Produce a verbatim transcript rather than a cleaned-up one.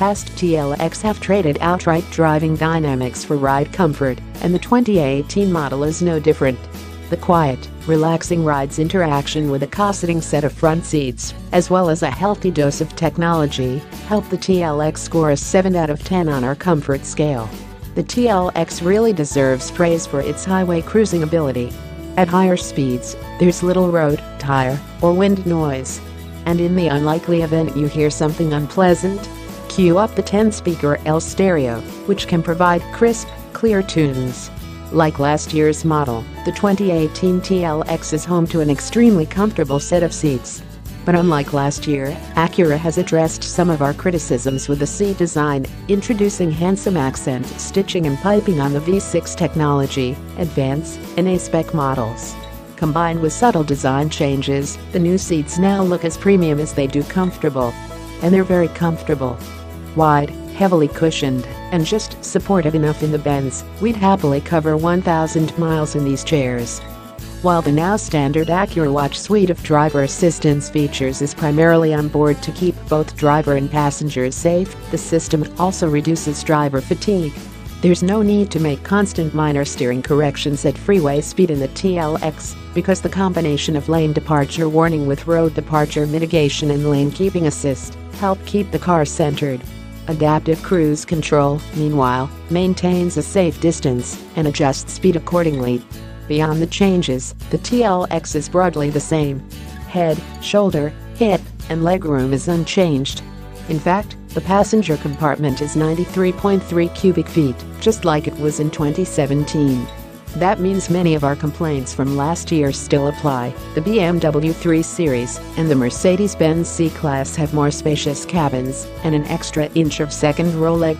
past T L X have traded outright driving dynamics for ride comfort, and the twenty eighteen model is no different. The quiet, relaxing ride's interaction with a cosseting set of front seats, as well as a healthy dose of technology, helped the T L X score a seven out of ten on our comfort scale. The T L X really deserves praise for its highway cruising ability. At higher speeds, there's little road, tire, or wind noise. And in the unlikely event you hear something unpleasant, cue up the ten-speaker L stereo, which can provide crisp, clear tunes. Like last year's model, the twenty eighteen T L X is home to an extremely comfortable set of seats. But unlike last year, Acura has addressed some of our criticisms with the seat design, introducing handsome accent stitching and piping on the V six technology, Advance, and A-Spec models. Combined with subtle design changes, the new seats now look as premium as they do comfortable. And they're very comfortable. Wide, heavily cushioned, and just supportive enough in the Benz, we'd happily cover one thousand miles in these chairs. While the now standard Acura Watch suite of driver assistance features is primarily on board to keep both driver and passengers safe, the system also reduces driver fatigue. There's no need to make constant minor steering corrections at freeway speed in the T L X, because the combination of lane departure warning with road departure mitigation and lane keeping assist help keep the car centered. Adaptive cruise control, meanwhile, maintains a safe distance and adjusts speed accordingly. Beyond the changes, the T L X is broadly the same. Head, shoulder, hip, and legroom is unchanged. In fact, the passenger compartment is ninety-three point three cubic feet, just like it was in twenty seventeen. That means many of our complaints from last year still apply. The B M W three series and the Mercedes-Benz C-Class have more spacious cabins and an extra inch of second row leg.